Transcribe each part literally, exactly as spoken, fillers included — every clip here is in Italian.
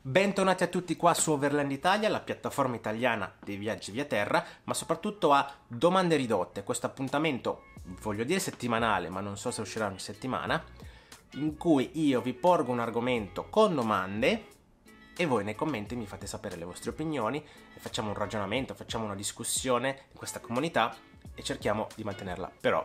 Bentornati a tutti qua su Overland Italia, la piattaforma italiana dei viaggi via terra, ma soprattutto a Domande Ridotte, questo appuntamento, voglio dire settimanale, ma non so se uscirà ogni settimana, in cui io vi porgo un argomento con domande e voi nei commenti mi fate sapere le vostre opinioni, e facciamo un ragionamento, facciamo una discussione in questa comunità e cerchiamo di mantenerla però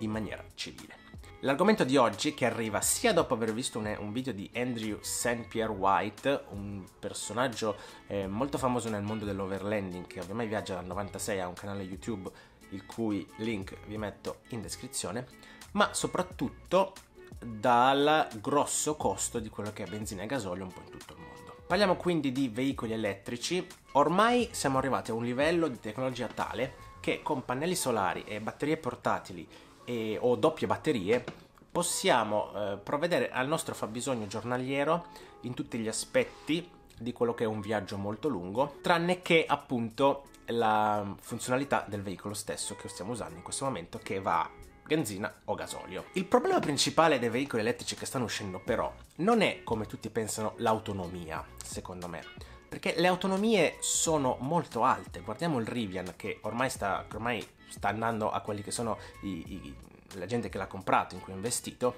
in maniera civile. L'argomento di oggi, che arriva sia dopo aver visto un, un video di Andrew Saint Pierre White, un personaggio eh, molto famoso nel mondo dell'overlanding, che ormai viaggia dal novantasei, ha un canale YouTube il cui link vi metto in descrizione, ma soprattutto dal grosso costo di quello che è benzina e gasolio un po' in tutto il mondo. Parliamo quindi di veicoli elettrici. Ormai siamo arrivati a un livello di tecnologia tale che con pannelli solari e batterie portatili E, o doppie batterie possiamo eh, provvedere al nostro fabbisogno giornaliero in tutti gli aspetti di quello che è un viaggio molto lungo, tranne che appunto la funzionalità del veicolo stesso che stiamo usando in questo momento, che va a benzina o gasolio. Il problema principale dei veicoli elettrici che stanno uscendo però non è, come tutti pensano, l'autonomia, secondo me, perché le autonomie sono molto alte. Guardiamo il Rivian, che ormai sta, che ormai sta andando a quelli che sono i, i, la gente che l'ha comprato, in cui ha investito.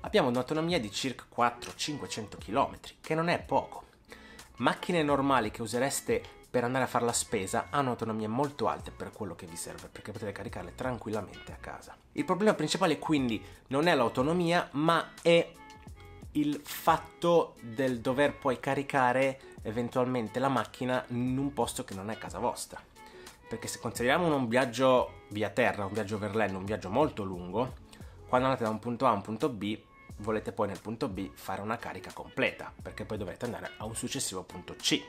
Abbiamo un'autonomia di circa quattrocento cinquecento chilometri, che non è poco. Macchine normali che usereste per andare a fare la spesa hanno autonomie molto alte per quello che vi serve, perché potete caricarle tranquillamente a casa. Il problema principale quindi non è l'autonomia, ma è il fatto del dover poi caricare eventualmente la macchina in un posto che non è casa vostra, perché se consideriamo un viaggio via terra, un viaggio overland, un viaggio molto lungo, quando andate da un punto A a un punto B volete poi nel punto B fare una carica completa, perché poi dovrete andare a un successivo punto C.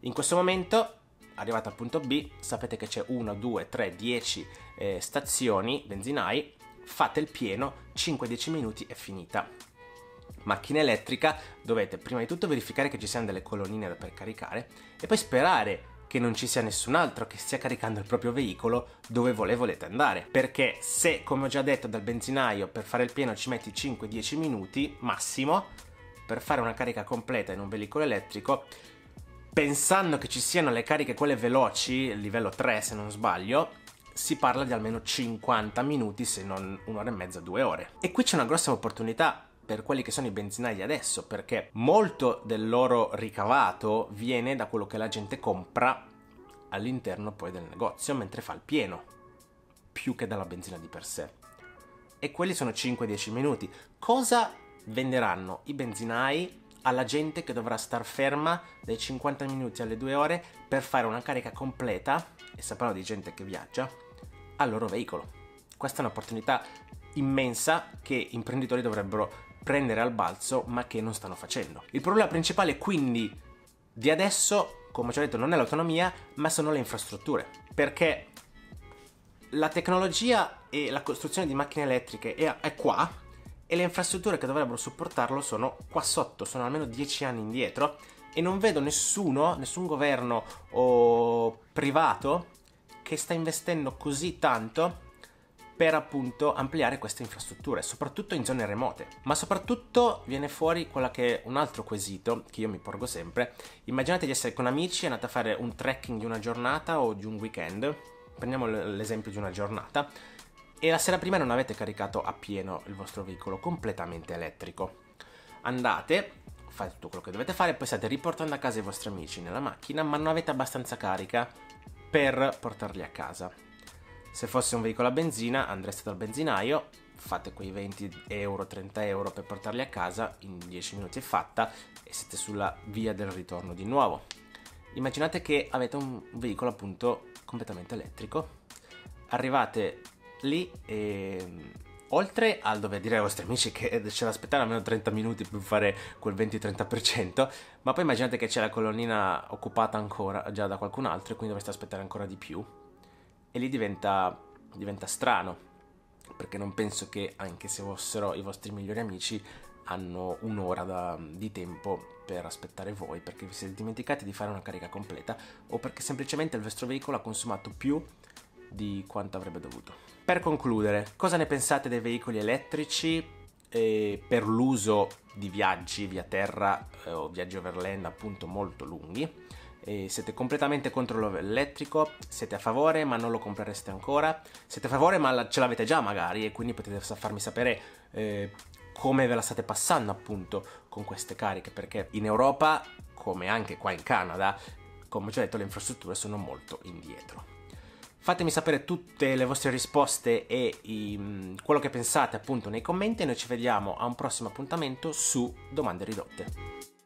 In questo momento, arrivati al punto B, sapete che c'è uno, due, tre, dieci eh, stazioni benzinai, fate il pieno, cinque dieci minuti è finita. Macchina elettrica dovete prima di tutto verificare che ci siano delle colonnine per caricare e poi sperare che non ci sia nessun altro che stia caricando il proprio veicolo dove volete andare, perché se, come ho già detto, dal benzinaio per fare il pieno ci metti cinque dieci minuti massimo, per fare una carica completa in un veicolo elettrico, pensando che ci siano le cariche quelle veloci, livello tre se non sbaglio, si parla di almeno cinquanta minuti, se non un'ora e mezza, due ore. E qui c'è una grossa opportunità per quelli che sono i benzinai di adesso, perché molto del loro ricavato viene da quello che la gente compra all'interno poi del negozio mentre fa il pieno, più che dalla benzina di per sé. E quelli sono cinque dieci minuti. Cosa venderanno i benzinai alla gente che dovrà star ferma dai cinquanta minuti alle due ore per fare una carica completa, e sappiamo di gente che viaggia, al loro veicolo? Questa è un'opportunità immensa che gli imprenditori dovrebbero prendere al balzo, ma che non stanno facendo. Il problema principale quindi di adesso, come ci ho detto, non è l'autonomia, ma sono le infrastrutture, perché la tecnologia e la costruzione di macchine elettriche è, è qua, e le infrastrutture che dovrebbero supportarlo sono qua sotto, sono almeno dieci anni indietro, e non vedo nessuno, nessun governo o privato che sta investendo così tanto per appunto ampliare queste infrastrutture, soprattutto in zone remote. Ma soprattutto viene fuori quella che è un altro quesito che io mi porgo sempre. Immaginate di essere con amici, andate a fare un trekking di una giornata o di un weekend, prendiamo l'esempio di una giornata, e la sera prima non avete caricato appieno il vostro veicolo completamente elettrico. Andate, fate tutto quello che dovete fare, poi state riportando a casa i vostri amici nella macchina, ma non avete abbastanza carica per portarli a casa. Se fosse un veicolo a benzina, andreste dal benzinaio, fate quei venti euro, trenta euro per portarli a casa, in dieci minuti è fatta e siete sulla via del ritorno di nuovo. Immaginate che avete un veicolo appunto completamente elettrico, arrivate lì e oltre al dover dire ai vostri amici che c'è da aspettare almeno trenta minuti per fare quel venti trenta per cento, ma poi immaginate che c'è la colonnina occupata ancora già da qualcun altro e quindi dovreste aspettare ancora di più. E lì diventa, diventa strano, perché non penso che, anche se fossero i vostri migliori amici, hanno un'ora di tempo per aspettare voi, perché vi siete dimenticati di fare una carica completa o perché semplicemente il vostro veicolo ha consumato più di quanto avrebbe dovuto. Per concludere, cosa ne pensate dei veicoli elettrici? eh, per l'uso di viaggi via terra eh, o viaggi overland appunto molto lunghi. E siete completamente contro l'auto elettrico, siete a favore ma non lo comprereste ancora, siete a favore ma ce l'avete già magari e quindi potete farmi sapere eh, come ve la state passando appunto con queste cariche, perché in Europa, come anche qua in Canada, come già detto, le infrastrutture sono molto indietro. Fatemi sapere tutte le vostre risposte e i, quello che pensate appunto nei commenti e noi ci vediamo a un prossimo appuntamento su Domande Ridotte.